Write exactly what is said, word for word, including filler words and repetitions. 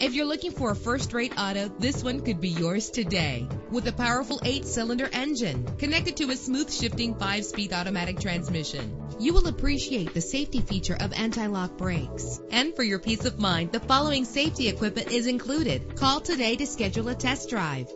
If you're looking for a first-rate auto, this one could be yours today. With a powerful eight-cylinder engine connected to a smooth-shifting five-speed automatic transmission, you will appreciate the safety feature of anti-lock brakes. And for your peace of mind, the following safety equipment is included. Call today to schedule a test drive.